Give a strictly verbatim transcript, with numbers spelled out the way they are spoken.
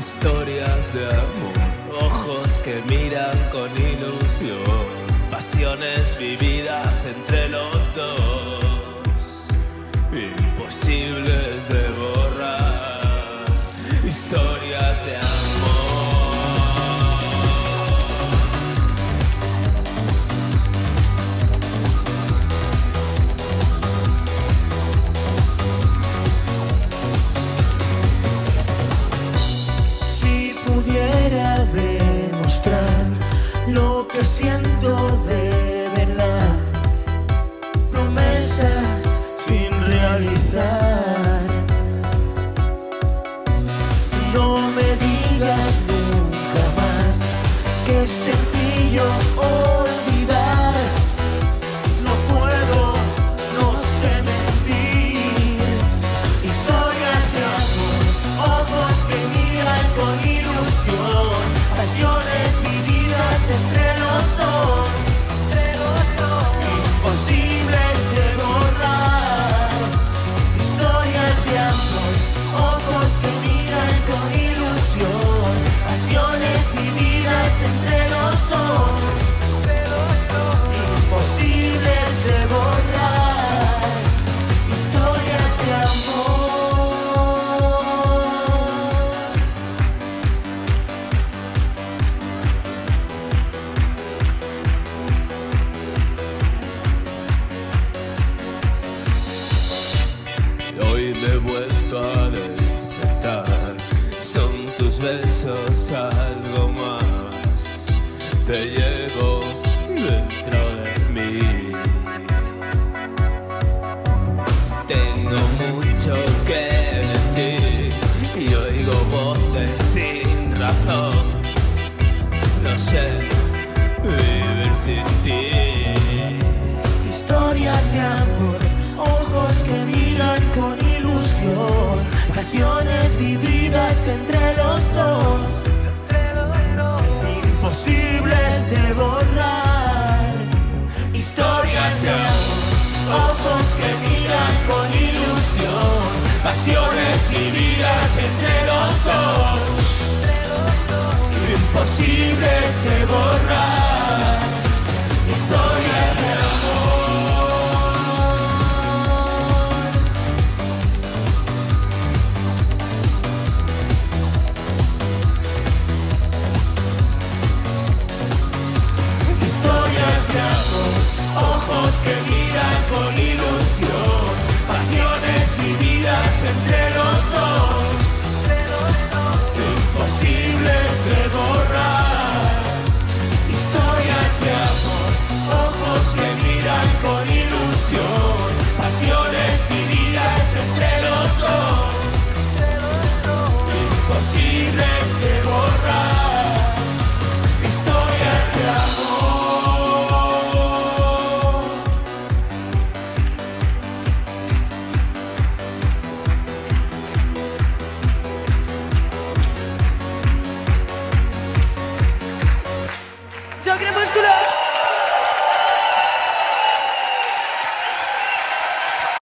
historias de amor, ojos que miran con ilusión, pasiones vividas entre los dos, imposibles de borrar, historias de amor. Lo que siento de verdad, promesas sin realizar. No me digas nunca más que sentí yo olvidar. No puedo, no sé mentir. Historias de amor, ojos que miran con ilusión, pasiones vividas entre los dos, entre los dos, imposibles de borrar, historias de amor, ojos que miran con ilusión, pasiones vividas entre los dos, entre los dos, imposibles de borrar, historias de amor. Me he vuelto a despertar, son tus besos algo más, te llevo dentro de mí. Tengo mucho que decir y oigo voces sin razón, no sé vivir sin ti. Historias de amor, ojos que miran con ilusión, pasiones vividas entre los dos, entre los dos, imposibles de borrar, historias de amor, ojos que miran con ilusión, pasiones vividas entre los dos, entre los dos, imposibles de borrar, historias de amor. Ojos que miran con ilusión, pasiones vividas entre los dos, entre los dos, imposibles de borrar, historias de amor, ojos que miran con ilusión, pasiones vividas entre los dos, entre los dos, imposibles de borrar.